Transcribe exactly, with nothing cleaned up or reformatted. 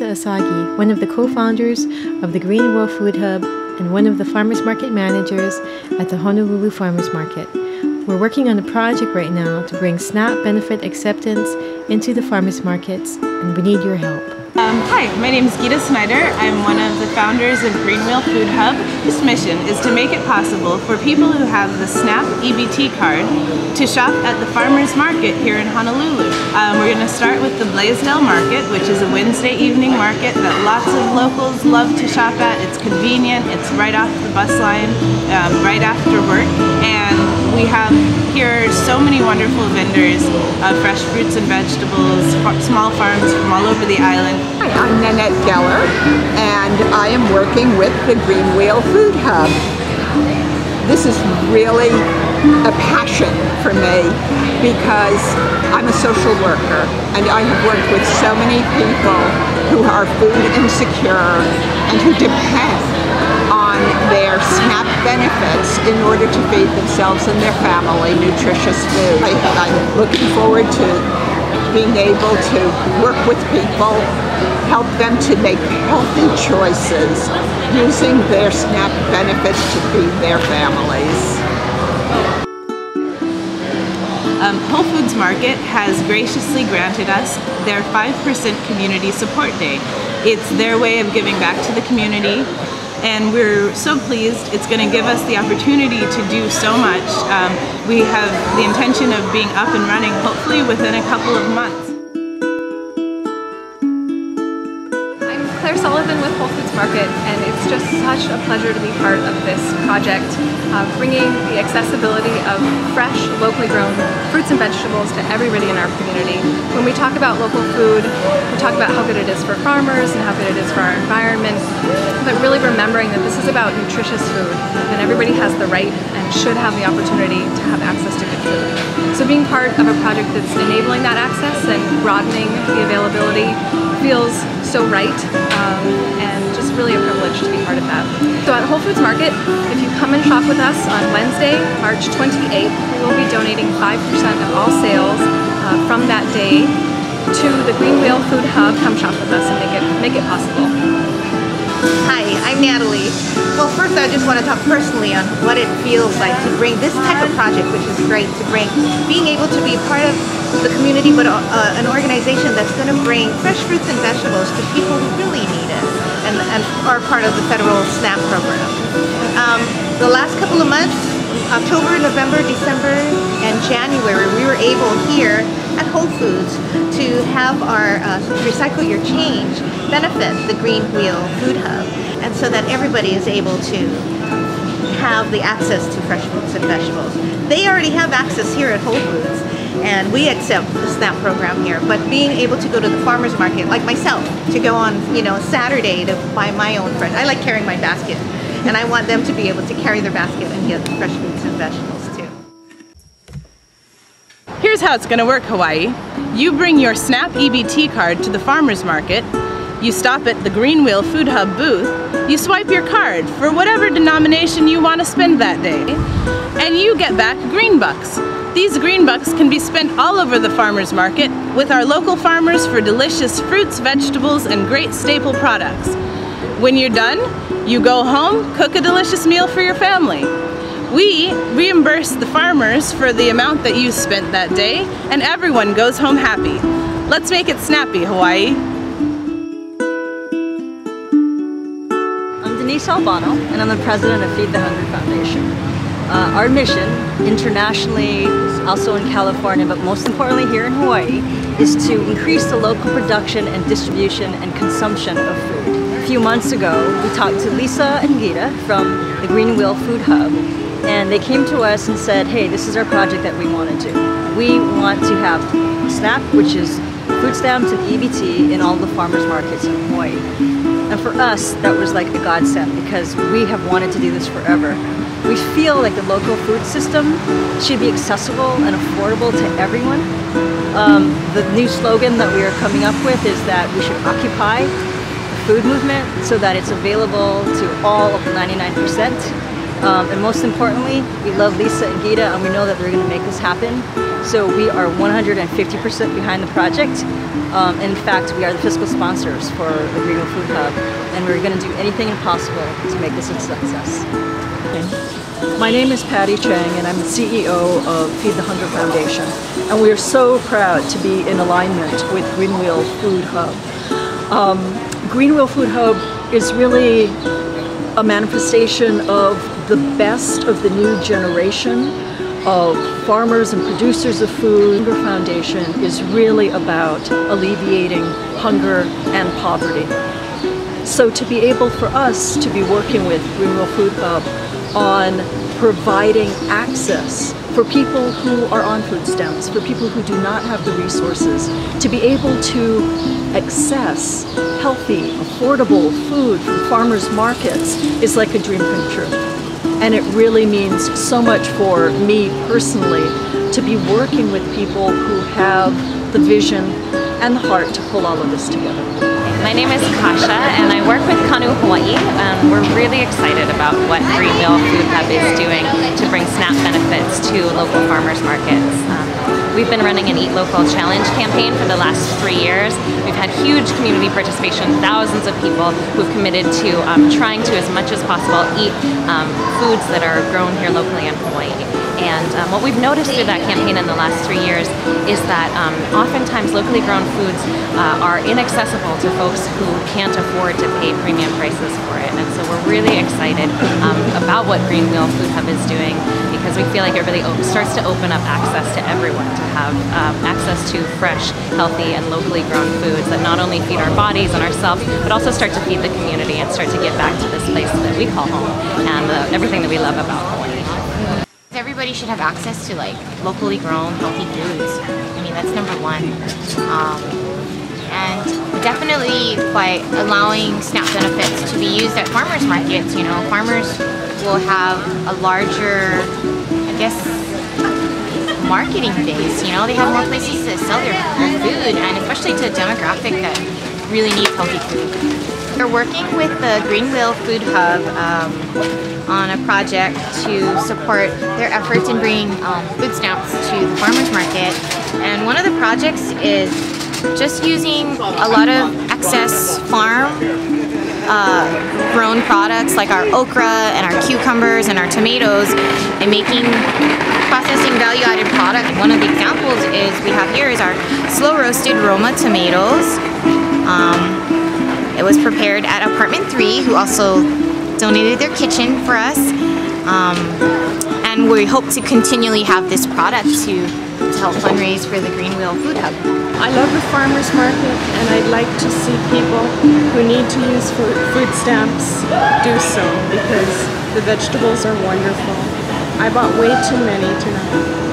Lisa Asagi, one of the co-founders of the GreenWheel Food Hub and one of the farmers market managers at the Honolulu Farmers Market. We're working on a project right now to bring SNAP benefit acceptance into the farmers markets, and we need your help. Um, hi, my name is Gita Snyder. I'm one of the founders of GreenWheel Food Hub, whose mission is to make it possible for people who have the SNAP E B T card to shop at the farmers market here in Honolulu. Um, we're going to start with the Blaisdell Market, which is a Wednesday evening market that lots of locals love to shop at. It's convenient, it's right off the bus line, um, right after work, and we have here so many wonderful vendors of fresh fruits and vegetables, small farms from all over the island. Hi, I'm Nanette Geller, and I am working with the GreenWheel Food Hub. This is really a passion for me because I'm a social worker, and I have worked with so many people who are food insecure and who depend on their SNAP benefits in order to feed themselves and their family nutritious food. I'm looking forward to being able to work with people, help them to make healthy choices using their SNAP benefits to feed their families. Um, Whole Foods Market has graciously granted us their five percent Community Support Day. It's their way of giving back to the community, and we're so pleased. It's going to give us the opportunity to do so much. Um, we have the intention of being up and running hopefully within a couple of months. I'm Claire Sullivan with Whole Foods Market, and it's just such a pleasure to be part of this project, uh, bringing the accessibility of fresh, locally grown fruits and vegetables to everybody in our community. When we talk about local food, we talk about how good it is for farmers and how good it is for our environment, but really remembering that this is about nutritious food, and everybody has the right and should have the opportunity to have access to good food. So being part of a project that's enabling that access and broadening the availability feels so right, um, and just really a privilege to be part of that. So at Whole Foods Market, if you come and shop with us on Wednesday, March twenty-eighth, we will be donating five percent of all sales uh, from that day to the GreenWheel Food Hub. Come shop with us and make it, make it possible. Hi, I'm Natalie. Well, first I just want to talk personally on what it feels like to bring this type of project, which is great, to bring being able to be part of the community, but uh, an organization that's going to bring fresh fruits and vegetables to people who really need it and, and are part of the federal SNAP program. Um, the last couple of months, October, November, December, and January, we were able here at Whole Foods to have our uh, Recycle Your Change benefit the GreenWheel Food Hub, and so that everybody is able to have the access to fresh fruits and vegetables. They already have access here at Whole Foods, and we accept the SNAP program here, but being able to go to the farmers market, like myself, to go on, you know, Saturday to buy my own fresh. I like carrying my basket, and I want them to be able to carry their basket and get fresh fruits and vegetables too. Here's how it's going to work, Hawaii. You bring your SNAP E B T card to the farmers market, you stop at the GreenWheel Food Hub booth, you swipe your card for whatever denomination you want to spend that day, and you get back green bucks. These green bucks can be spent all over the farmers market with our local farmers for delicious fruits, vegetables, and great staple products. When you're done, you go home, cook a delicious meal for your family. We reimburse the farmers for the amount that you spent that day, and everyone goes home happy. Let's make it snappy, Hawaii. I'm Denise Albano, and I'm the president of Feed the Hungry Foundation. Uh, our mission, internationally, also in California, but most importantly here in Hawaii, is to increase the local production and distribution and consumption of food. A few months ago, we talked to Lisa and Gita from the GreenWheel Food Hub, and they came to us and said, hey, this is our project that we want to do. We want to have SNAP, which is food stamps and E B T, in all the farmers markets in Hawaii. And for us, that was like a godsend, because we have wanted to do this forever. We feel like the local food system should be accessible and affordable to everyone. Um, the new slogan that we are coming up with is that we should occupy the food movement so that it's available to all of the ninety-nine percent. Um, and most importantly, we love Lisa and Gita, and we know that they're going to make this happen. So we are one hundred fifty percent behind the project. Um, in fact, we are the fiscal sponsors for the GreenWheel Food Hub, and we're going to do anything impossible to make this a success. Okay. My name is Patty Chang, and I'm the C E O of Feed the Hunger Foundation, and we are so proud to be in alignment with GreenWheel Food Hub. Um, GreenWheel Food Hub is really a manifestation of the best of the new generation of farmers and producers of food. The Hunger Foundation is really about alleviating hunger and poverty. So to be able for us to be working with GreenWheel Food Hub on providing access for people who are on food stamps, for people who do not have the resources, to be able to access healthy, affordable food from farmers markets is like a dream come true. And it really means so much for me personally to be working with people who have the vision and the heart to pull all of this together. My name is Kasha, and I work with Kanu Hawaii. Um, we're really excited about what GreenWheel Food Hub is doing to bring SNAP benefits to local farmers markets. Um, we've been running an Eat Local Challenge campaign for the last three years. We've had huge community participation, thousands of people who've committed to um, trying to, as much as possible, eat um, foods that are grown here locally in Hawaii. And um, what we've noticed through that campaign in the last three years is that um, oftentimes locally grown foods uh, are inaccessible to folks who can't afford to pay premium prices for it. And so we're really excited um, about what GreenWheel Food Hub is doing, because we feel like it really starts to open up access to everyone to have um, access to fresh, healthy, and locally grown foods that not only feed our bodies and ourselves, but also start to feed the community and start to get back to this place that we call home and the, everything that we love about Hawaii. Everybody should have access to like locally grown, healthy foods. I mean, that's number one. Um, and definitely by allowing SNAP benefits to be used at farmers markets, you know, farmers will have a larger, I guess, marketing base. You know, they have more places to sell their food, and especially to a demographic that really needs healthy food. We're working with the GreenWheel Food Hub um, on a project to support their efforts in bringing um, food stamps to the farmers market. And one of the projects is just using a lot of excess farm uh, grown products like our okra and our cucumbers and our tomatoes and making processing value-added product. One of the examples is we have here is our slow-roasted Roma tomatoes. Um, it was prepared at Apartment three, who also donated their kitchen for us, um, and we hope to continually have this product to, to help fundraise for the GreenWheel Food Hub. I love the farmers market, and I'd like to see people who need to use food, food stamps do so, because the vegetables are wonderful. I bought way too many tonight.